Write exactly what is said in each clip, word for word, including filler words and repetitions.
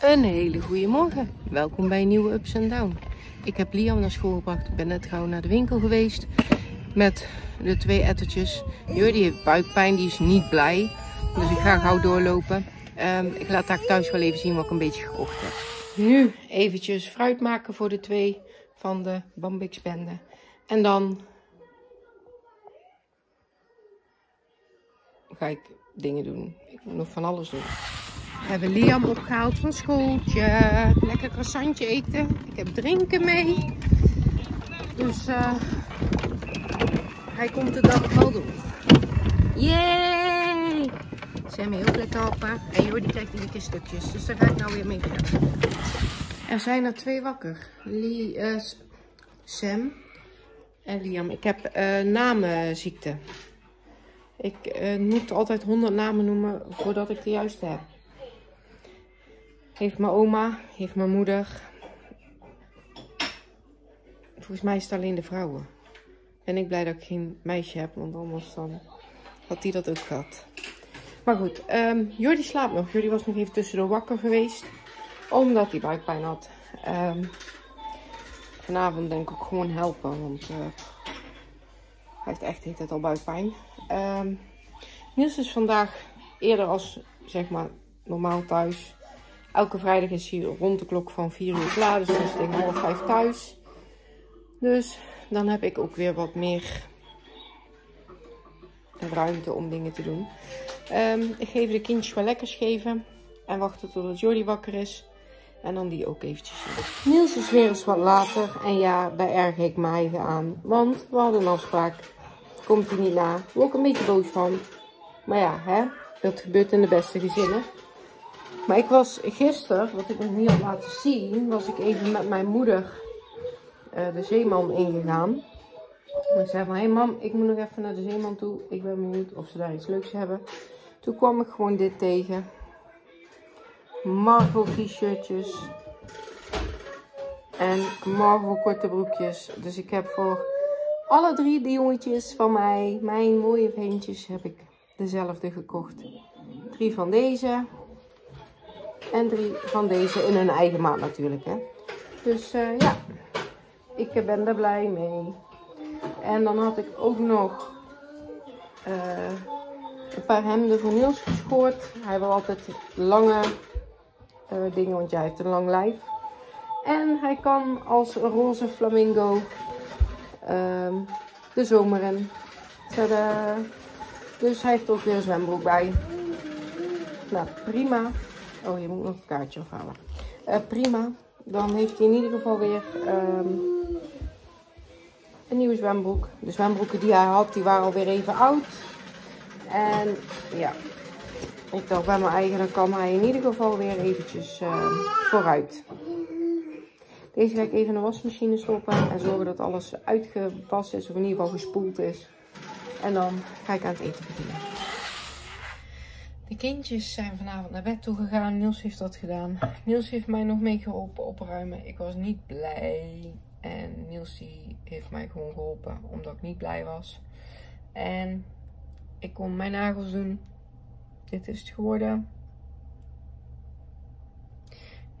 Een hele goede morgen. Welkom bij een nieuwe Ups and Down. Ik heb Liam naar school gebracht. Ik ben net gauw naar de winkel geweest met de twee ettertjes. Jordi heeft buikpijn, die is niet blij. Dus ik ga gauw doorlopen. Um, ik laat haar thuis wel even zien wat ik een beetje gekocht heb. Nu eventjes fruit maken voor de twee van de Bambix Bende. En dan ga ik dingen doen. Ik moet nog van alles doen. We hebben Liam opgehaald van schooltje. Lekker croissantje eten. Ik heb drinken mee. Dus uh, hij komt de dag wel door. Yay! Zijn we heel lekker happen. En Jordi krijgt een beetje stukjes. Dus daar ga ik nou weer mee verder. Er zijn er twee wakker. Lee, uh, Sam en Liam. Ik heb uh, namenziekte. Ik uh, moet altijd honderd namen noemen voordat ik de juiste heb. Heeft mijn oma, heeft mijn moeder. Volgens mij is het alleen de vrouwen. En ik blij dat ik geen meisje heb, want anders dan had die dat ook gehad. Maar goed, um, Jordi slaapt nog. Jordi was nog even tussendoor wakker geweest, omdat hij buikpijn had. Um, vanavond denk ik ook gewoon helpen, want uh, hij heeft echt de hele tijd al buikpijn. Um, Niels is vandaag eerder als, zeg maar, normaal thuis. Elke vrijdag is hij rond de klok van vier uur klaar, dus dan is tegen half vijf thuis. Dus dan heb ik ook weer wat meer ruimte om dingen te doen. Um, ik geef de kindjes wel lekkers geven en wachten totdat Jordi wakker is. En dan die ook eventjes doen. Niels is weer eens wat later en ja, daar erg ik mijn eigen aan. Want we hadden een afspraak, komt hij niet na. Ik ben ook een beetje boos van. Maar ja, hè? Dat gebeurt in de beste gezinnen. Maar ik was gisteren, wat ik nog niet had laten zien, was ik even met mijn moeder uh, de zeeman ingegaan. En ik zei van, hé hey mam, ik moet nog even naar de zeeman toe. Ik ben benieuwd of ze daar iets leuks hebben. Toen kwam ik gewoon dit tegen. Marvel t-shirtjes. En Marvel korte broekjes. Dus ik heb voor alle drie de jongetjes van mij, mijn mooie vriendjes, heb ik dezelfde gekocht. Drie van deze. En drie van deze in hun eigen maat natuurlijk, hè. Dus uh, ja, ik ben daar blij mee. En dan had ik ook nog uh, een paar hemden voor Niels geschoord. Hij wil altijd lange uh, dingen, want jij heeft een lang lijf. En hij kan als roze flamingo uh, de zomer in. Tadaa. Dus hij heeft ook weer een zwembroek bij. Nou, prima. Oh, je moet nog een kaartje afhalen. Uh, prima. Dan heeft hij in ieder geval weer um, een nieuwe zwembroek. De zwembroeken die hij had, die waren alweer even oud. En ja, ik dacht bij mijn eigen, dan kan hij in ieder geval weer eventjes uh, vooruit. Deze ga ik even in de wasmachine stoppen en zorgen dat alles uitgewassen is of in ieder geval gespoeld is. En dan ga ik aan het eten beginnen. De kindjes zijn vanavond naar bed toe gegaan. Niels heeft dat gedaan. Niels heeft mij nog mee geholpen opruimen. Ik was niet blij. En Niels die heeft mij gewoon geholpen. Omdat ik niet blij was. En ik kon mijn nagels doen. Dit is het geworden.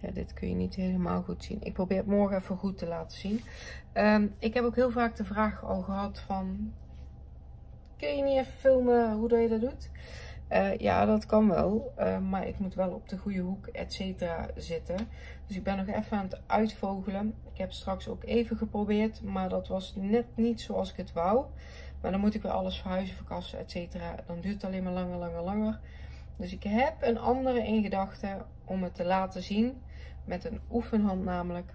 Ja, dit kun je niet helemaal goed zien. Ik probeer het morgen even goed te laten zien. Um, ik heb ook heel vaak de vraag al gehad van... Kun je niet even filmen hoe je dat doet? Uh, ja, dat kan wel, uh, maar ik moet wel op de goede hoek, et cetera, zitten. Dus ik ben nog even aan het uitvogelen. Ik heb straks ook even geprobeerd, maar dat was net niet zoals ik het wou. Maar dan moet ik weer alles verhuizen, verkassen, et cetera. Dan duurt het alleen maar langer, langer, langer. Dus ik heb een andere in gedachten om het te laten zien. Met een oefenhand namelijk.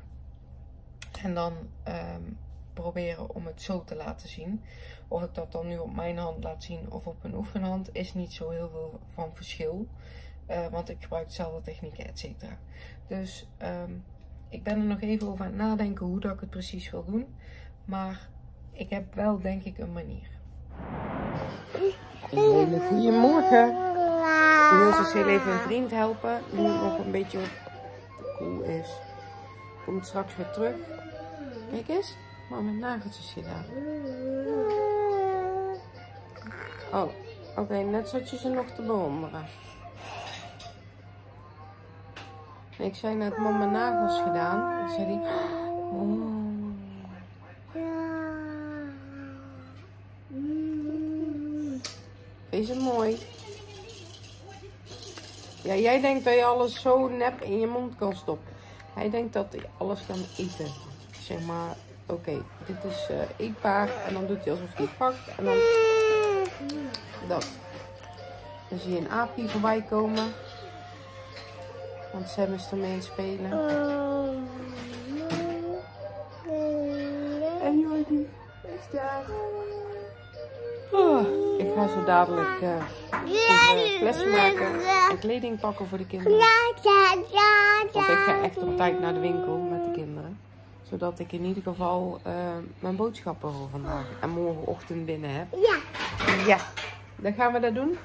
En dan um, proberen om het zo te laten zien. Of ik dat dan nu op mijn hand laat zien of op een oefenhand is niet zo heel veel van verschil. Uh, want ik gebruik dezelfde technieken, et cetera. Dus um, ik ben er nog even over aan het nadenken hoe dat ik het precies wil doen. Maar ik heb wel denk ik een manier. Een hele goede morgen. Ik wil eens heel even een vriend helpen. Nu het nog een beetje cool is. Komt straks weer terug. Kijk eens. Maar mijn nageltjes gedaan. Oh, oké. Okay, net zat je ze nog te bewonderen. Ik zei net, mama nagels gedaan. Ik zei die... Oh. Is het mooi? Ja, jij denkt dat je alles zo nep in je mond kan stoppen. Hij denkt dat hij alles kan eten. Zeg maar, oké, okay, dit is uh, eetbaar. En dan doet hij alsof hij het pakt. En dan... Dat. Dan zie je een aapje voorbij komen. Want Sam is ermee aan het spelen. En Jordi is daar. Oh, ik ga zo dadelijk uh, flessen maken en kleding pakken voor de kinderen. Want ik ga echt op tijd naar de winkel met de kinderen. Zodat ik in ieder geval uh, mijn boodschappen voor vandaag en morgenochtend binnen heb. Ja. Ja. Dan gaan we dat doen?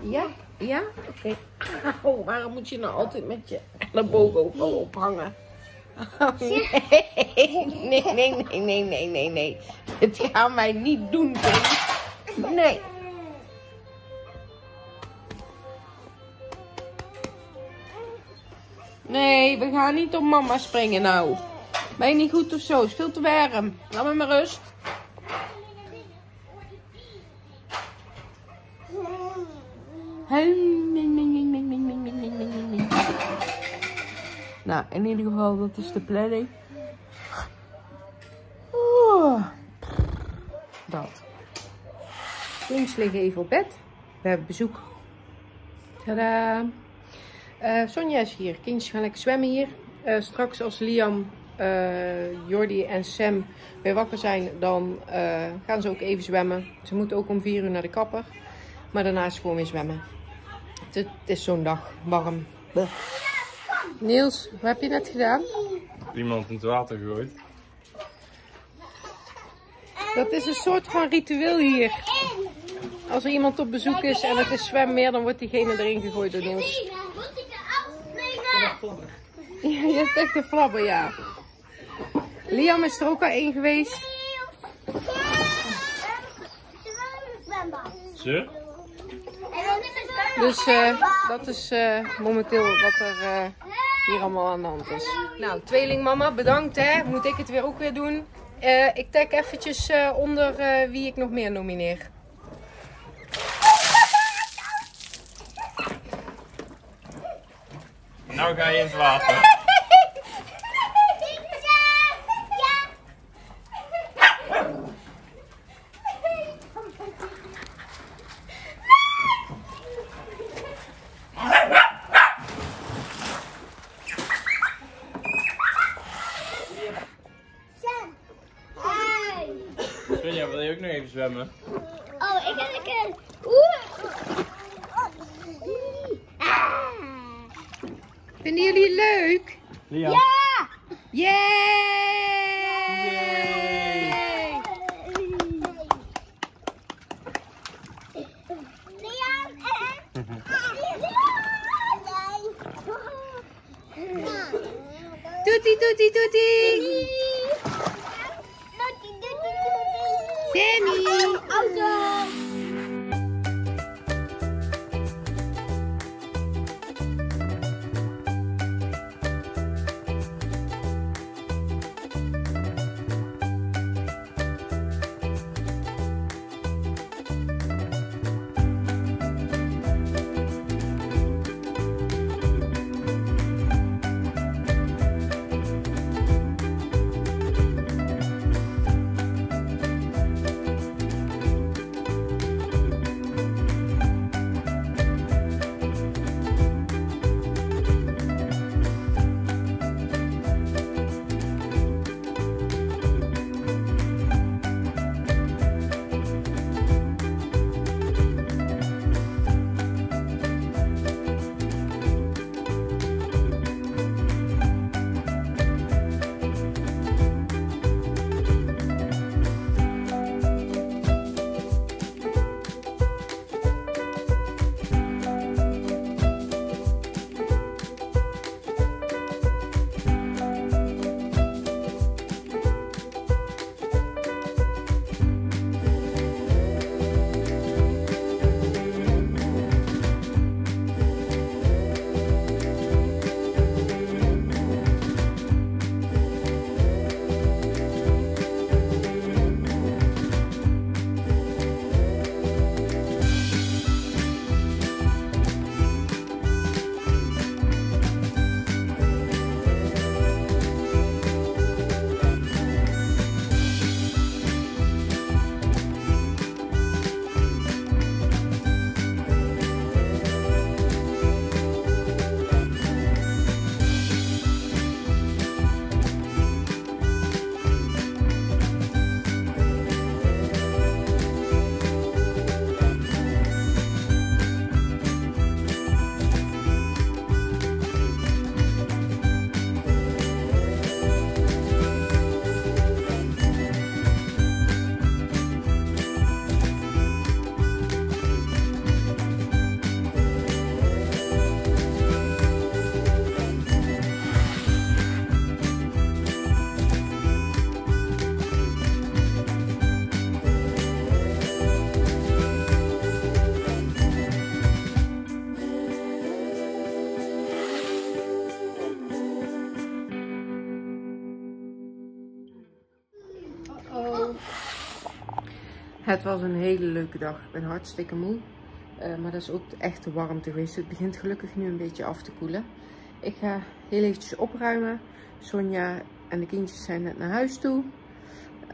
Ja? Ja? Oké. Okay. Oh, waarom moet je nou altijd met je elleboog ook al ophangen? Oh, nee. Nee, nee, nee, nee, nee, nee, nee. Het gaan wij niet doen, kind. Nee. Nee, we gaan niet op mama springen nou. Ben je niet goed of zo? Het is veel te warm. Laat me maar rust. Nou, in ieder geval, dat is de planning. Oh. Dat. Links liggen even op bed. We hebben bezoek. Tadaa. Uh, Sonja is hier. Kindjes gaan lekker zwemmen hier. Uh, straks als Liam, uh, Jordi en Sam weer wakker zijn, dan uh, gaan ze ook even zwemmen. Ze moeten ook om vier uur naar de kapper. Maar daarna is gewoon weer zwemmen. Het, het is zo'n dag. Warm. Bleh. Niels, wat heb je net gedaan? Iemand in het water gegooid. Dat is een soort van ritueel hier. Als er iemand op bezoek is en het is zwemmeer, dan wordt diegene erin gegooid door ons. Ja, je hebt echt een flabber, ja. Liam is er ook al één geweest. Ze? Dus uh, dat is uh, momenteel wat er uh, hier allemaal aan de hand is. Nou, tweelingmama, bedankt hè. Moet ik het weer ook weer doen? Uh, ik tag eventjes uh, onder uh, wie ik nog meer nomineer. Nou ga je in het water. Sonja, wil je ook nog even zwemmen? Oh, ik heb een... Oeh! Vinden jullie leuk? Ja! Ja! Yay! Yay! Liam en... Toetie, toetie, toetie! Toetie, toetie, toetie! Sammy! Auto! Het was een hele leuke dag. Ik ben hartstikke moe. Uh, maar dat is ook echt de warmte geweest. Het begint gelukkig nu een beetje af te koelen. Ik ga heel eventjes opruimen. Sonja en de kindjes zijn net naar huis toe.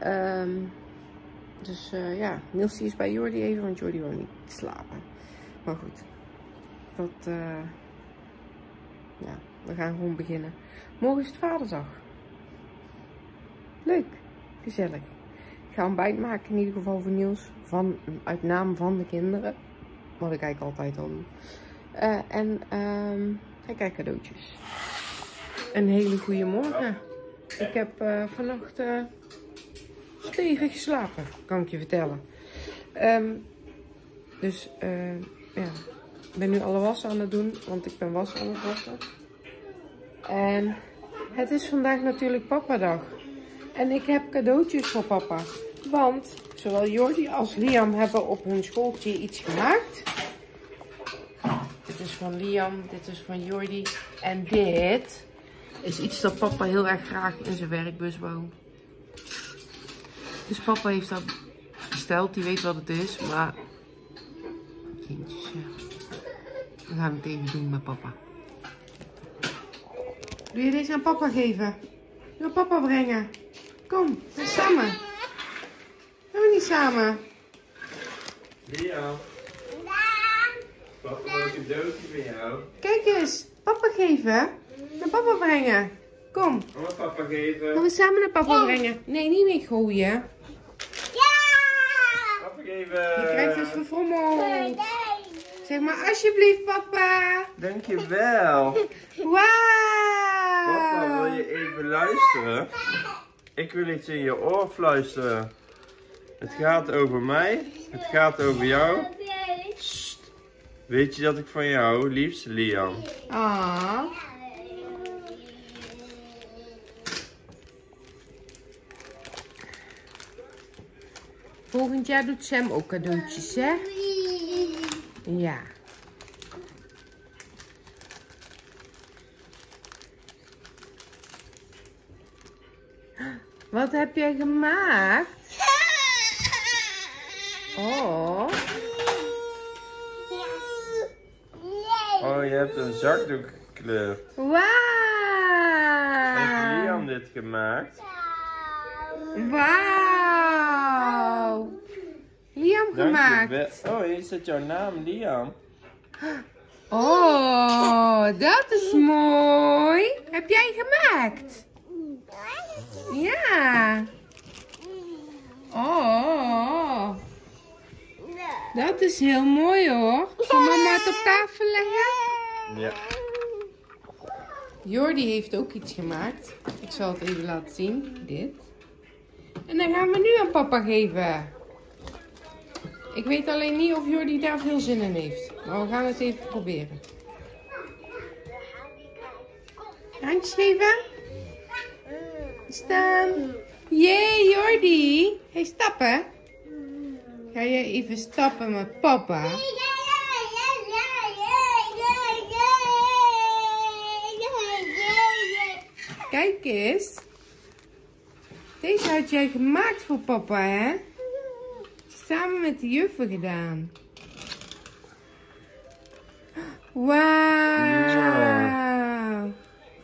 Um, dus uh, ja, Niels die is bij Jordi even, want Jordi wil niet slapen. Maar goed, dat, uh, ja, we gaan gewoon beginnen. Morgen is het Vaderdag. Leuk, gezellig. Ik ga ontbijt maken in ieder geval voor Niels, van, uit naam van de kinderen. Wat ik eigenlijk altijd al doe. Uh, en uh, ik krijg cadeautjes. Een hele goede morgen. Ik heb uh, vannacht uh, stevig geslapen, kan ik je vertellen. Um, dus uh, ja, ik ben nu alle was aan het doen, want ik ben was aan het wassen. En het is vandaag natuurlijk papadag. En ik heb cadeautjes voor papa. Want zowel Jordi als Liam hebben op hun schooltje iets gemaakt. Dit is van Liam, dit is van Jordi. En dit is iets dat papa heel erg graag in zijn werkbus wou. Dus papa heeft dat besteld, die weet wat het is. Maar kindjes, ja. We gaan het even doen met papa. Wil je deze aan papa geven? Wil papa brengen? Kom, we samen. Gaan we niet samen? Liam. Papa wil een cadeautje voor jou. Kijk eens, papa geven. Naar papa brengen. Kom. Gaan we papa geven. Gaan we samen naar papa brengen? Nee, niet mee gooien. Ja! Papa geven. Je krijgt dus verfrommel. Zeg maar alsjeblieft, papa. Dankjewel. Wauw. Papa, wil je even luisteren? Ik wil iets in je oor fluisteren. Het gaat over mij. Het gaat over jou. Sst. Weet je dat ik van jou hou? Liefst, Liam. Ah. Volgend jaar doet Sam ook cadeautjes, hè? Ja. Wat heb jij gemaakt? Oh. Oh, je hebt een zakdoekkleur. Wauw. Heeft Liam dit gemaakt? Wauw. Liam gemaakt. Oh, hier zit jouw naam, Liam. Oh, dat is mooi. Heb jij gemaakt? Ja. Oh. Dat is heel mooi hoor. Zal mama het op tafel leggen? Ja. Jordi heeft ook iets gemaakt. Ik zal het even laten zien. Dit. En dan gaan we nu aan papa geven. Ik weet alleen niet of Jordi daar veel zin in heeft. Maar we gaan het even proberen. Handjes geven. Staan. Jee, Jordi. Hey, stappen. Ga je even stappen met papa? Kijk eens. Deze had jij gemaakt voor papa, hè? Samen met de juffen gedaan. Wauw. Ja.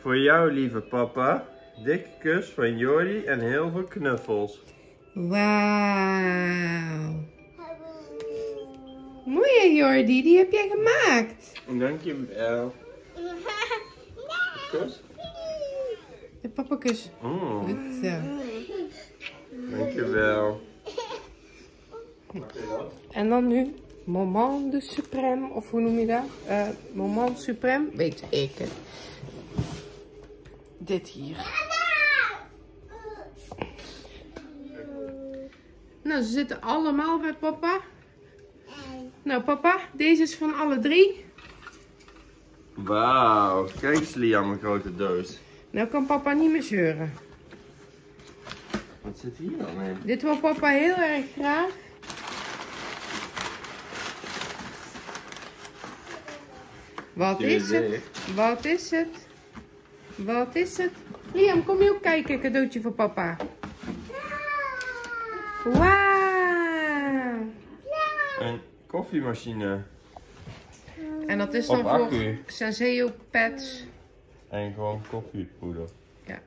Voor jou, lieve papa. Dikke kus van Jordi en heel veel knuffels. Wauw. Mooi hè, Jordi, die heb jij gemaakt. Dankjewel. Kus. De papa kus. Oh. Goed zo. Dankjewel. En dan nu Moment de Supreme, of hoe noem je dat? Uh, Moment Supreme, weet ik het. Dit hier. Nou, ze zitten allemaal bij papa. Nou, papa, deze is van alle drie. Wauw, kijk eens Liam, een grote doos. Nou kan papa niet meer zeuren. Wat zit hier dan in? Dit wil papa heel erg graag. Wat is het? Wat is het? Wat is het? Liam, kom je ook kijken, cadeautje voor papa. Wauw. koffiemachine. En dat is dan op voor accu. Senseo pads. En gewoon koffiepoeder. Ja.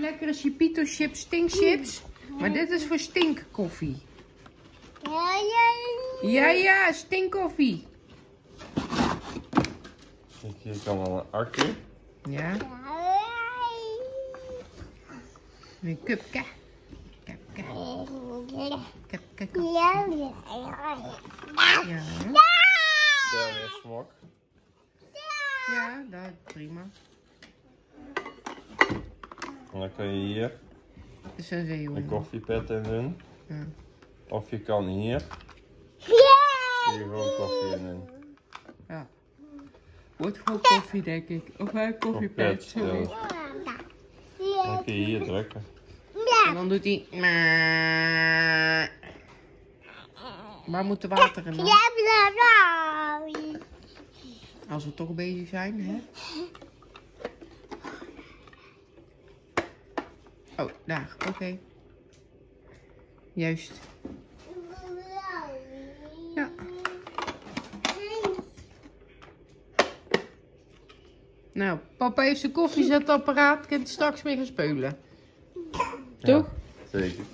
Lekkere Chipito chips, stinkchips. Maar dit is voor stinkkoffie. Ja, ja, stinkkoffie. Hier kan wel een accu. Ja. Een cupke. Cupke. Cupke, cupke. Ja. Ja, weer smok. Ja, dat is prima. En dan kun je hier een koffiepet in doen. Ja. Of je kan hier, hier gewoon koffie in doen. Ja. Wordt gewoon koffie, denk ik. Of een koffiepet. Sorry. Ja. Dan kun je hier drukken. En dan doet hij. Maar moet er water in dan? Als we toch bezig zijn, hè? Oh, daar, oké. Okay. Juist. Ja. Nou, papa heeft zijn koffiezetapparaat, kan hij straks mee gaan speulen. Ja, toch? Zeker.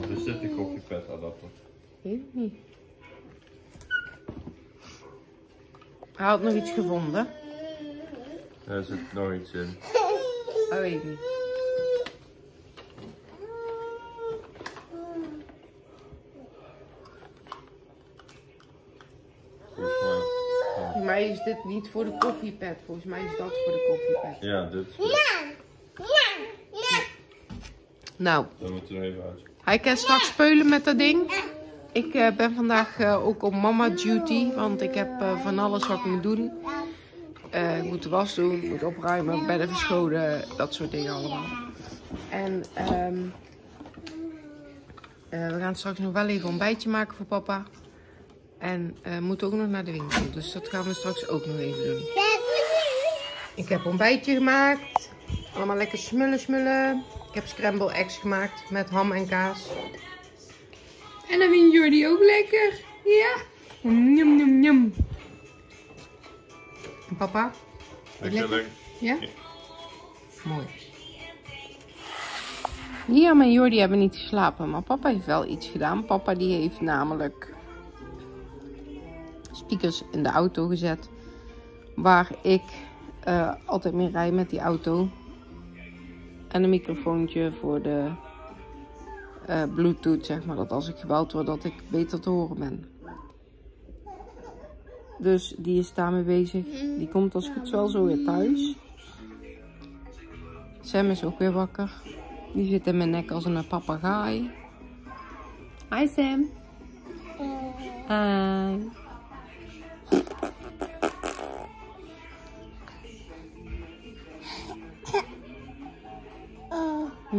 Wat is dit, de koffiepetadapter? Weet ik niet. Hij had nog iets gevonden. Daar zit nog iets in. Oh, weet ik niet. Volgens mij is dit niet voor de koffiepet. Volgens mij is dat voor de koffiepet. Ja, dit is. Ja, ja, ja. Nou. Dan moet er even uit. Hij kan straks speulen met dat ding. Ik uh, ben vandaag uh, ook op mama duty. Want ik heb uh, van alles wat ik moet doen. Uh, ik moet de was doen, ik moet opruimen, bedden verschonen. Dat soort dingen allemaal. En um, uh, we gaan straks nog wel even een ontbijtje maken voor papa. En uh, moet ook nog naar de winkel, dus dat gaan we straks ook nog even doen. Ik heb ontbijtje gemaakt. Allemaal lekker smullen smullen. Ik heb scramble eggs gemaakt met ham en kaas. En dan vindt Jordi ook lekker. Ja. Njum, njum, njum. En papa? Lekker, lekker. Ja? Ja? Mooi. Liam en Jordi hebben niet geslapen, maar papa heeft wel iets gedaan. Papa die heeft namelijk speakers in de auto gezet, waar ik uh, altijd mee rijd met die auto, en een microfoontje voor de uh, Bluetooth, zeg maar, dat als ik gebeld word dat ik beter te horen ben. Dus die is daarmee bezig. Die komt als goed wel zo weer thuis. Sam is ook weer wakker. Die zit in mijn nek als een papegaai. Hi Sam. Hi.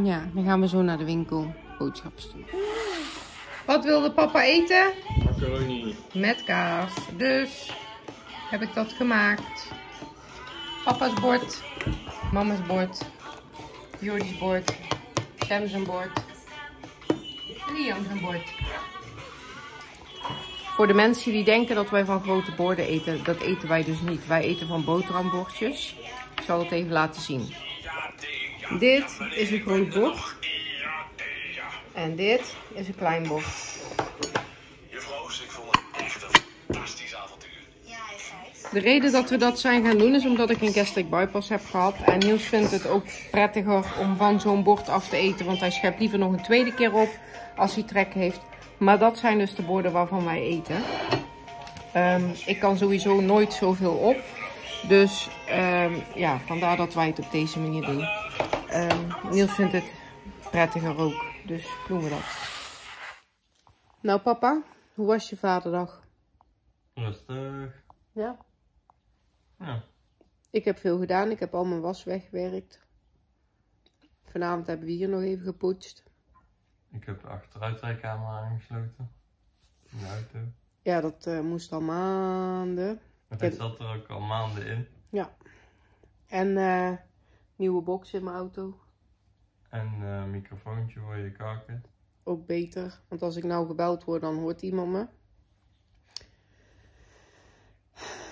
Ja, dan gaan we zo naar de winkel boodschappen doen. Wat wilde papa eten? Macaroni. Met kaas. Dus heb ik dat gemaakt. Papa's bord. Mama's bord. Jordi's bord. Sam zijn bord. Liam zijn bord. Voor de mensen die denken dat wij van grote borden eten, dat eten wij dus niet. Wij eten van boterhambordjes. Ik zal het even laten zien. Dit is een groot bord. En dit is een klein bord. De reden dat we dat zijn gaan doen is omdat ik een gastric bypass heb gehad. En Niels vindt het ook prettiger om van zo'n bord af te eten. Want hij schept liever nog een tweede keer op als hij trek heeft. Maar dat zijn dus de borden waarvan wij eten. Um, ik kan sowieso nooit zoveel op. Dus um, ja, vandaar dat wij het op deze manier doen. Um, Niels vindt het prettiger ook. Dus doen we dat. Nou papa, hoe was je vaderdag? Rustig. Ja? Ja. Ik heb veel gedaan. Ik heb al mijn was weggewerkt. Vanavond hebben we hier nog even gepoetst. Ik heb de achteruitrijcamera aangesloten. In de auto. Ja, dat uh, moest al maanden. Het zat er ook al maanden in. Ja. En uh, Nieuwe box in mijn auto. En een uh, microfoontje voor je kaken. Ook beter, want als ik nou gebeld word, dan hoort iemand me.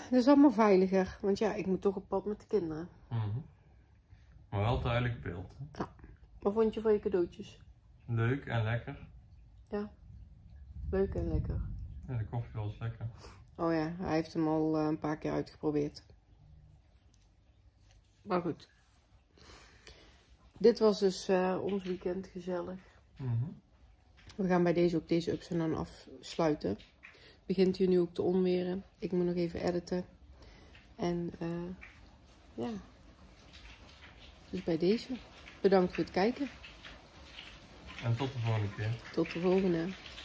Het is allemaal veiliger, want ja, ik moet toch op pad met de kinderen. Mm-hmm. Maar wel duidelijk beeld. Ja. Wat vond je van je cadeautjes? Leuk en lekker. Ja, leuk en lekker. Ja, de koffie was lekker. Oh ja, hij heeft hem al uh, een paar keer uitgeprobeerd. Maar goed. Dit was dus uh, ons weekend gezellig. Mm-hmm. We gaan bij deze ook deze Ups en Down afsluiten. Het begint hier nu ook te onweren. Ik moet nog even editen. En uh, ja. Dus bij deze. Bedankt voor het kijken. En tot de volgende keer. Tot de volgende.